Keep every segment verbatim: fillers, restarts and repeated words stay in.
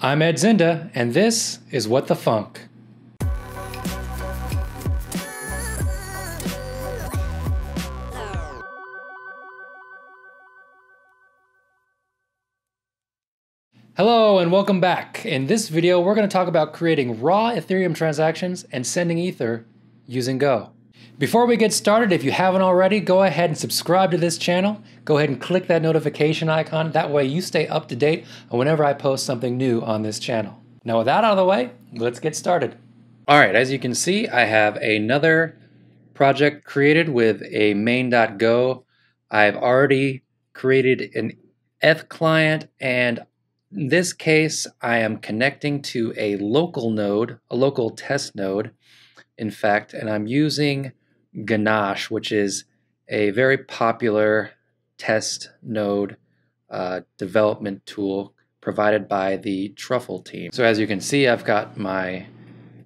I'm Ed Zinda, and this is What the Funk. Hello and welcome back. In this video, we're going to talk about creating raw Ethereum transactions and sending Ether using Go. Before we get started, if you haven't already, go ahead and subscribe to this channel. Go ahead and click that notification icon. That way you stay up to date on whenever I post something new on this channel. Now with that out of the way, let's get started. All right, as you can see, I have another project created with a main dot go. I've already created an E T H client, and in this case, I am connecting to a local node, a local test node, in fact, and I'm using Ganache, which is a very popular test node uh, development tool provided by the Truffle team. So as you can see, I've got my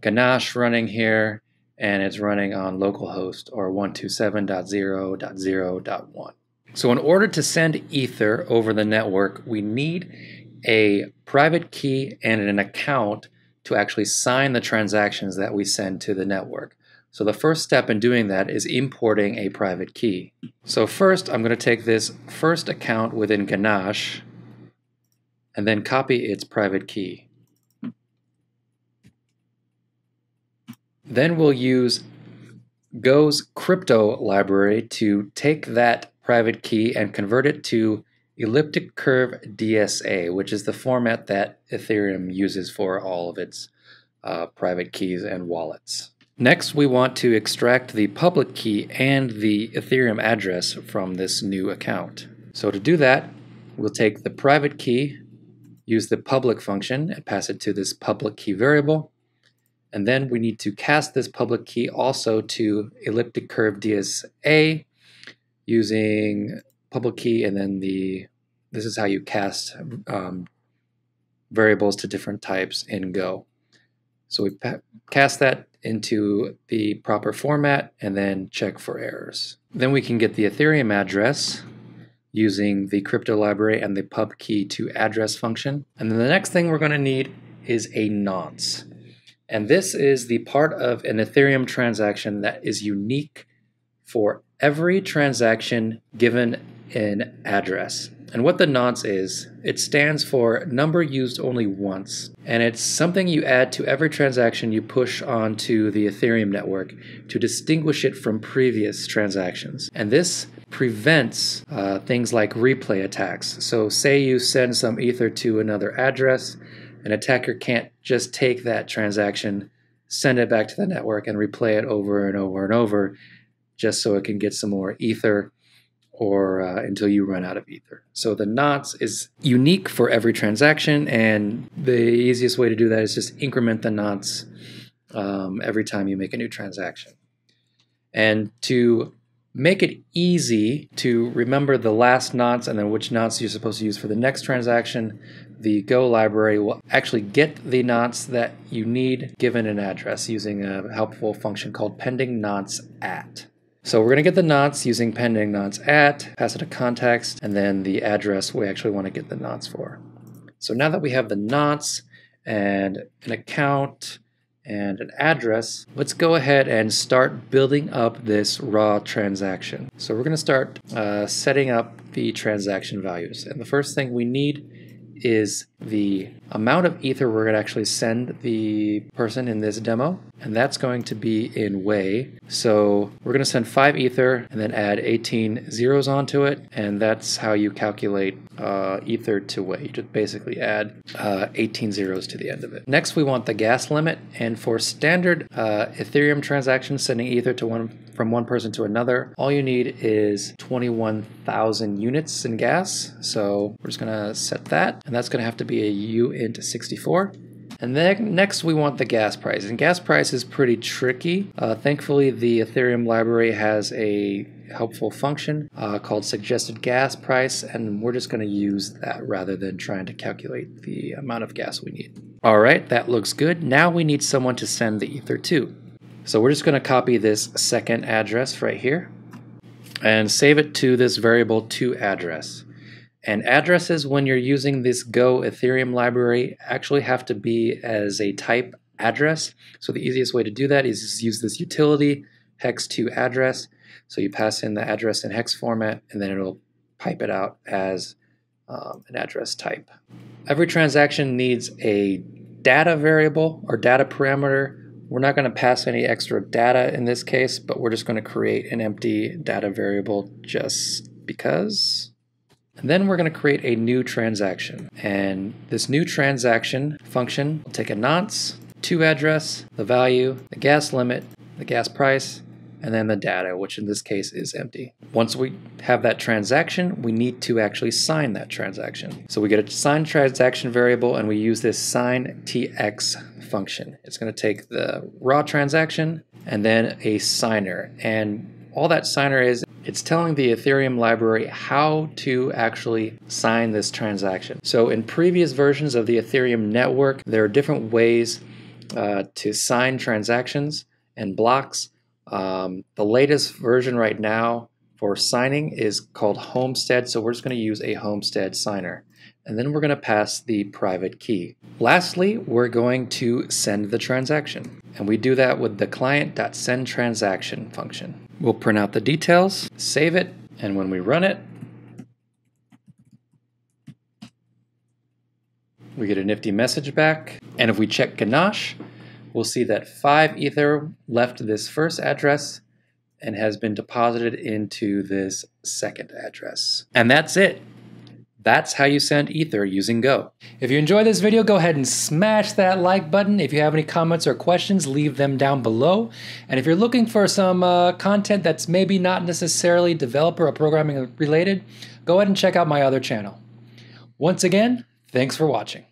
Ganache running here, and it's running on localhost or one twenty-seven dot zero dot zero dot one. So in order to send Ether over the network, we need a private key and an account to actually sign the transactions that we send to the network. So the first step in doing that is importing a private key. So first, I'm going to take this first account within Ganache and then copy its private key. Then we'll use Go's crypto library to take that private key and convert it to elliptic curve D S A, which is the format that Ethereum uses for all of its uh, private keys and wallets. Next, we want to extract the public key and the Ethereum address from this new account. So to do that, we'll take the private key, use the public function, and pass it to this public key variable. And then we need to cast this public key also to elliptic curve D S A using public key, and then the this is how you cast um, variables to different types in Go. So we cast that into the proper format and then check for errors. Then we can get the Ethereum address using the crypto library and the pub key to address function. And then the next thing we're going to need is a nonce. And this is the part of an Ethereum transaction that is unique for every transaction given an address. And what the nonce is, it stands for number used only once, and it's something you add to every transaction you push onto the Ethereum network to distinguish it from previous transactions. And this prevents uh, things like replay attacks. So say you send some Ether to another address, an attacker can't just take that transaction, send it back to the network, and replay it over and over and over just so it can get some more Ether, or uh, until you run out of Ether. So the nonce is unique for every transaction, and the easiest way to do that is just increment the nonce um, every time you make a new transaction. And to make it easy to remember the last nonce and then which nonce you're supposed to use for the next transaction, the Go library will actually get the nonce that you need given an address using a helpful function called pending nonce at. So we're going to get the nonce using pending nonce at, pass it a context, and then the address we actually want to get the nonce for. So now that we have the nonce and an account and an address, let's go ahead and start building up this raw transaction. So we're going to start uh, setting up the transaction values. And the first thing we need is the amount of Ether we're going to actually send the person in this demo, and that's going to be in wei. So we're going to send five Ether and then add eighteen zeros onto it, and that's how you calculate uh, Ether to wei. You just basically add uh, eighteen zeros to the end of it. Next, we want the gas limit, and for standard uh, Ethereum transactions sending Ether to one from one person to another, all you need is twenty-one thousand units in gas. So we're just going to set that, and that's going to have to be a U int sixty-four. And then next we want the gas price, and gas price is pretty tricky. Uh, thankfully the Ethereum library has a helpful function uh, called suggested gas price, and we're just going to use that rather than trying to calculate the amount of gas we need. All right, that looks good. Now we need someone to send the Ether to. So we're just going to copy this second address right here and save it to this variable to address. And addresses, when you're using this Go Ethereum library, actually have to be as a type address. So the easiest way to do that is use this utility, hex two address. So you pass in the address in hex format, and then it'll pipe it out as um, an address type. Every transaction needs a data variable or data parameter. We're not going to pass any extra data in this case, but we're just going to create an empty data variable just because. And then we're going to create a new transaction. And this new transaction function will take a nonce, to address, the value, the gas limit, the gas price, and then the data, which in this case is empty. Once we have that transaction, we need to actually sign that transaction. So we get a sign transaction variable, and we use this sign T X function. It's going to take the raw transaction and then a signer. And all that signer is, it's telling the Ethereum library how to actually sign this transaction. So in previous versions of the Ethereum network, there are different ways uh, to sign transactions and blocks. Um, the latest version right now for signing is called Homestead, so we're just going to use a Homestead signer. And then we're going to pass the private key. Lastly, we're going to send the transaction. And we do that with the client.sendTransaction function. We'll print out the details, save it, and when we run it, we get a nifty message back. And if we check Ganache, we'll see that five Ether left this first address and has been deposited into this second address. And that's it. That's how you send Ether using Go. If you enjoyed this video, go ahead and smash that like button. If you have any comments or questions, leave them down below. And if you're looking for some uh, content that's maybe not necessarily developer or programming related, go ahead and check out my other channel. Once again, thanks for watching.